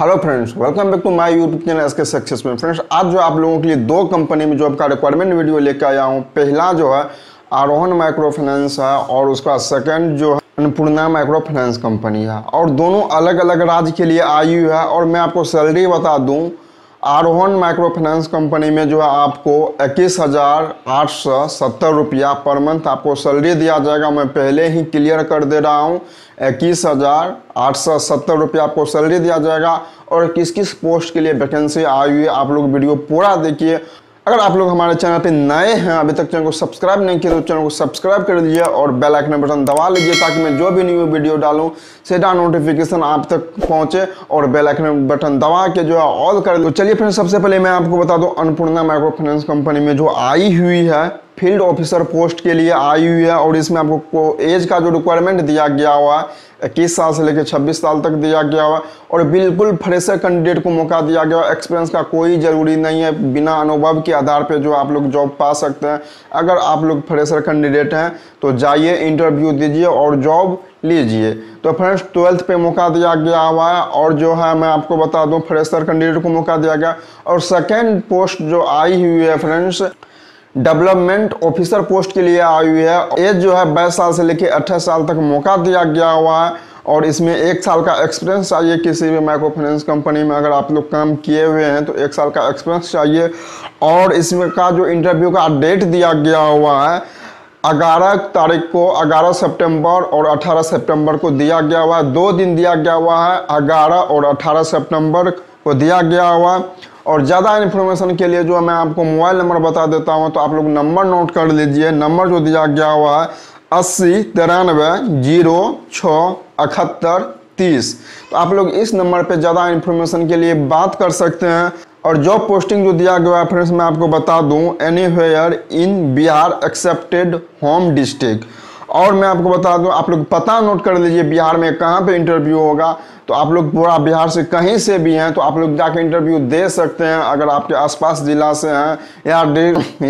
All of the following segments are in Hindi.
Hello friends, welcome back to my YouTube channel SK success में। फ्रेंड्स, आज जो आप लोगों के लिए दो कंपनी में जॉब का रिक्वायरमेंट वीडियो लेकर आया हूं। पहला जो है अरोहन माइक्रो फाइनेंस है और उसका सेकंड जो है अन्नपूर्णा माइक्रो फाइनेंस कंपनी है और दोनों अलग अलग राज्य के लिए आई हुई है। और मैं आपको सैलरी बता दूँ, अरोहन माइक्रो फाइनेंस कंपनी में जो है आपको 21,870 रुपया पर मंथ आपको सैलरी दिया जाएगा। मैं पहले ही क्लियर कर दे रहा हूँ, 21,870 रुपया आपको सैलरी दिया जाएगा। और किस किस पोस्ट के लिए वैकेंसी आई हुई है आप लोग वीडियो पूरा देखिए। अगर आप लोग हमारे चैनल पे नए हैं, अभी तक चैनल को सब्सक्राइब नहीं किया तो चैनल को सब्सक्राइब कर लीजिए और बेल आइकन बटन दबा लीजिए ताकि मैं जो भी न्यू वीडियो डालूं सीधा नोटिफिकेशन आप तक पहुंचे और बेल आइकन बटन दबा के जो है ऑल कर दो। चलिए फ्रेंड्स, सबसे पहले मैं आपको बता दूं, अन्नपूर्णा माइक्रो फाइनेंस कंपनी में जो आई हुई है फील्ड ऑफिसर पोस्ट के लिए आई हुई है। और इसमें आपको एज का जो रिक्वायरमेंट दिया गया हुआ है 21 साल से लेकर 26 साल तक दिया गया हुआ और बिल्कुल फ्रेशर कैंडिडेट को मौका दिया गया। एक्सपीरियंस का कोई ज़रूरी नहीं है, बिना अनुभव के आधार पे जो आप लोग जॉब पा सकते हैं। अगर आप लोग फ्रेशर कैंडिडेट हैं तो जाइए, इंटरव्यू दीजिए और जॉब लीजिए। तो फ्रेंड्स, 12th पे मौका दिया गया हुआ है। और जो है मैं आपको बता दूँ, फ्रेशर कैंडिडेट को मौका दिया गया। और सेकेंड पोस्ट जो आई हुई है फ्रेंड्स, डेवलपमेंट ऑफिसर पोस्ट के लिए आई हुई है। एज जो है 22 साल से लेकर 28 साल तक मौका दिया गया हुआ है। और इसमें 1 साल का एक्सपीरियंस चाहिए। किसी भी माइक्रो फाइनेंस कंपनी में अगर आप लोग काम किए हुए हैं तो 1 साल का एक्सपीरियंस चाहिए। और इसमें का जो इंटरव्यू का डेट दिया गया हुआ है 11 तारीख को, 11 सितंबर और 18 सितंबर को दिया गया हुआ है। 2 दिन दिया गया हुआ है, 11 और 18 सितंबर को दिया गया हुआ। और ज़्यादा इन्फॉर्मेशन के लिए जो मैं आपको मोबाइल नंबर बता देता हूं तो आप लोग नंबर नोट कर लीजिए। नंबर जो दिया गया हुआ है 8093067130। तो आप लोग इस नंबर पे ज़्यादा इन्फॉर्मेशन के लिए बात कर सकते हैं। और जॉब पोस्टिंग जो दिया गया है फ्रेंड्स, मैं आपको बता दूं, anywhere in Bihar excepted home district. और मैं आपको बता दूं, आप लोग पता नोट कर लीजिए बिहार में कहाँ पे इंटरव्यू होगा। तो आप लोग पूरा बिहार से कहीं से भी हैं तो आप लोग जाके इंटरव्यू दे सकते हैं। अगर आपके आसपास जिला से हैं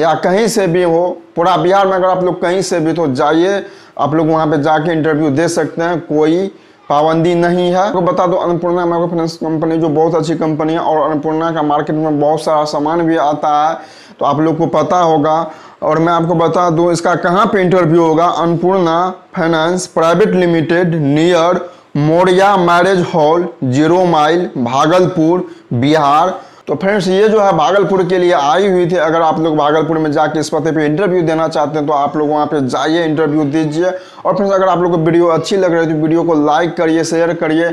या कहीं से भी हो, पूरा बिहार में अगर आप लोग कहीं से भी तो जाइए, आप लोग वहाँ पे जाके इंटरव्यू दे सकते हैं, कोई पाबंदी नहीं है। आपको बता दो, अन्नपूर्णा माइक्रो फाइनेंस कंपनी जो बहुत अच्छी कंपनी है और अन्नपूर्णा का मार्केट में बहुत सारा सामान भी आता है तो आप लोग को पता होगा। और मैं आपको बता दूं इसका कहाँ पे इंटरव्यू होगा, Annapurna finance private limited near Moriya marriage hall 0 mile Bhagalpur Bihar. तो फ्रेंड्स, ये जो है भागलपुर के लिए आई हुई थी। अगर आप लोग भागलपुर में जाके इस पते पे इंटरव्यू देना चाहते हैं तो आप लोग वहाँ पे जाइए, इंटरव्यू दीजिए। और फ्रेंड्स, अगर आप लोग को वीडियो अच्छी लग रही है तो वीडियो को लाइक करिए, शेयर करिए।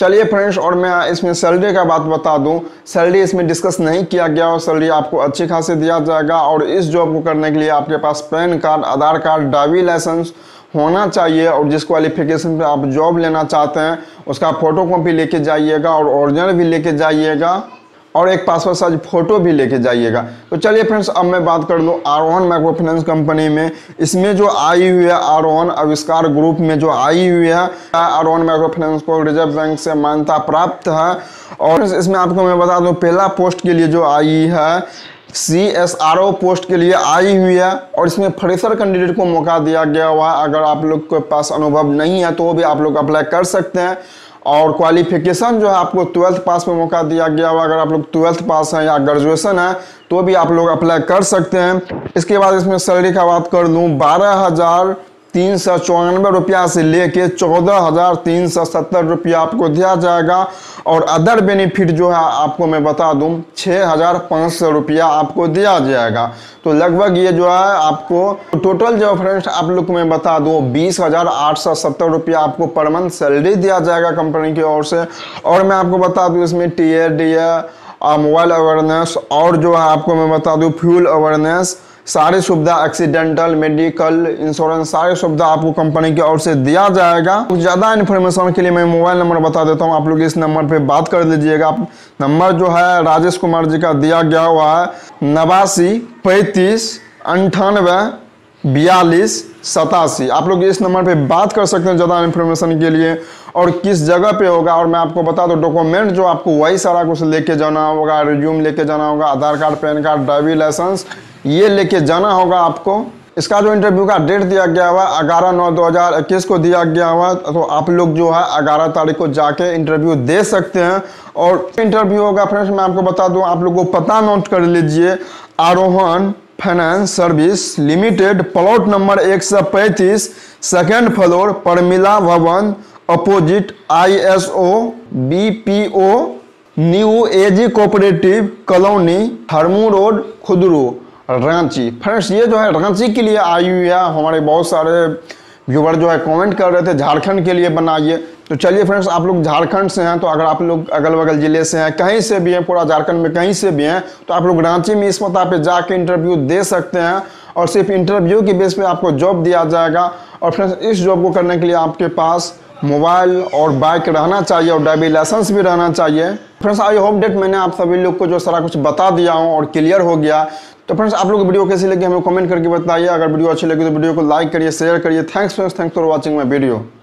चलिए फ्रेंड्स, और मैं इसमें सैलरी का बात बता दूं, सैलरी इसमें डिस्कस नहीं किया गया और सैलरी आपको अच्छी खासी दिया जाएगा। और इस जॉब को करने के लिए आपके पास PAN card, Aadhaar card, driving licence होना चाहिए। और जिस क्वालिफिकेशन पे आप जॉब लेना चाहते हैं उसका फोटो कॉपी लेके जाइएगा और ओरिजिनल भी लेके जाइएगा और एक पासपोर्ट साइज फोटो भी लेके जाइएगा। तो चलिए फ्रेंड्स, अब मैं बात कर लूँ अरोहन माइक्रो फाइनेंस कंपनी में। इसमें जो आई हुई है अरोहन आविष्कार ग्रुप में जो आई हुई है, अरोहन माइक्रो फाइनेंस को रिजर्व बैंक से मान्यता प्राप्त है। और इसमें आपको मैं बता दूँ, पहला पोस्ट के लिए जो आई है CSR O पोस्ट के लिए आई हुई है। और इसमें फ्रेशर कैंडिडेट को मौका दिया गया हुआ है। अगर आप लोग के पास अनुभव नहीं है तो वो भी आप लोग अप्लाई कर सकते हैं। और क्वालिफिकेशन जो है आपको 12th पास में मौका दिया गया हुआ। अगर आप लोग 12th पास हैं या ग्रेजुएशन है तो भी आप लोग अप्लाई कर सकते हैं। इसके बाद इसमें सैलरी का बात कर लूँ, 12,394 रुपया से लेके 14,370 रुपया आपको दिया जाएगा। और अदर बेनिफिट जो है आपको मैं बता दूं 6,500 रुपया आपको दिया जाएगा। तो लगभग ये जो है आपको टोटल जो फ्रेंड्स आप लोग को मैं बता दूं 20,870 रुपया आपको पर मंथ सैलरी दिया जाएगा कंपनी की ओर से। और मैं आपको बता दूं इसमें TADA, मोबाइल अवेयरनेस और जो है आपको मैं बता दूं फ्यूल अवेयरनेस, सारी सुविधा, एक्सीडेंटल, मेडिकल, इंश्योरेंस, सारी सुविधा आपको कंपनी की ओर से दिया जाएगा। कुछ ज़्यादा इन्फॉर्मेशन के लिए मैं मोबाइल नंबर बता देता हूँ, आप लोग इस नंबर पे बात कर दीजिएगा। नंबर जो है राजेश कुमार जी का दिया गया हुआ है 89 35 98 42 87। आप लोग इस नंबर पे बात कर सकते हैं ज़्यादा इन्फॉर्मेशन के लिए। और किस जगह पे होगा, और मैं आपको बता दूं डॉक्यूमेंट जो आपको वही सारा कुछ लेके जाना होगा, रिज्यूम लेके जाना होगा, Aadhaar card, PAN card, driving licence, ये लेके जाना होगा आपको। इसका जो इंटरव्यू का डेट दिया गया हुआ 11/9/2021 को दिया गया हुआ, तो आप लोग जो है 11 तारीख को जाके इंटरव्यू दे सकते हैं। और इंटरव्यू होगा फ्रेंड्स, मैं आपको बता दूं, आप लोगों को पता नोट कर लीजिए, Arohan finance service limited, plot number 135, second floor, Parmila भवन, opposite ISO BPO, new AG cooperative colony, Harmu road, Khudru, Ranchi. Friends ये जो है रांची के लिए आई हुई है। हमारे बहुत सारे व्यूवर जो है कमेंट कर रहे थे झारखंड के लिए बनाइए, तो चलिए फ्रेंड्स आप लोग झारखंड से हैं, तो अगर आप लोग अगल बगल जिले से हैं, कहीं से भी हैं, पूरा झारखंड में कहीं से भी हैं, तो आप लोग रांची में इस पता पे जाके इंटरव्यू दे सकते हैं। और सिर्फ इंटरव्यू के बेस पे आपको जॉब दिया जाएगा। और फ्रेंड्स इस जॉब को करने के लिए आपके पास मोबाइल और बाइक रहना चाहिए और ड्राइविंग लाइसेंस भी रहना चाहिए। फ्रेंड्स आई होप डेट मैंने आप सभी लोग को जो सारा कुछ बता दिया हूँ और क्लियर हो गया। तो फ्रेंड्स आप लोग वीडियो कैसी लगी हमें कमेंट करके बताइए। अगर वीडियो अच्छी लगी तो वीडियो को लाइक करिए, शेयर करिए। Thanks for watching my video.